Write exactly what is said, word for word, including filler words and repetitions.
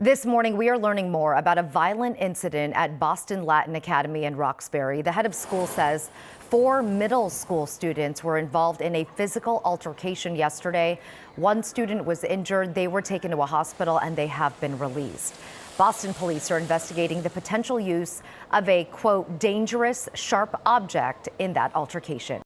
This morning, we are learning more about a violent incident at Boston Latin Academy in Roxbury. The head of school says four middle school students were involved in a physical altercation yesterday. One student was injured. They were taken to a hospital and they have been released. Boston police are investigating the potential use of a, quote, dangerous, sharp object in that altercation.